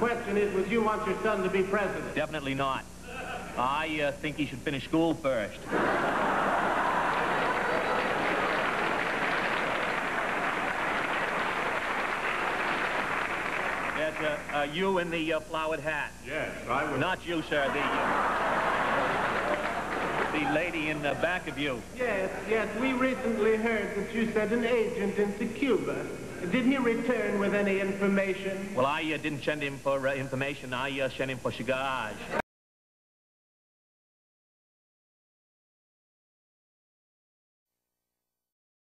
question is, would you want your son to be president? Definitely not. I think he should finish school first. That's you in the flowered hat. Yes, I would. Not you, sir. The lady in the back of you. Yes, yes. We recently heard that you sent an agent into Cuba. Didn't he return with any information? Well, I didn't send him for information. I sent him for cigars.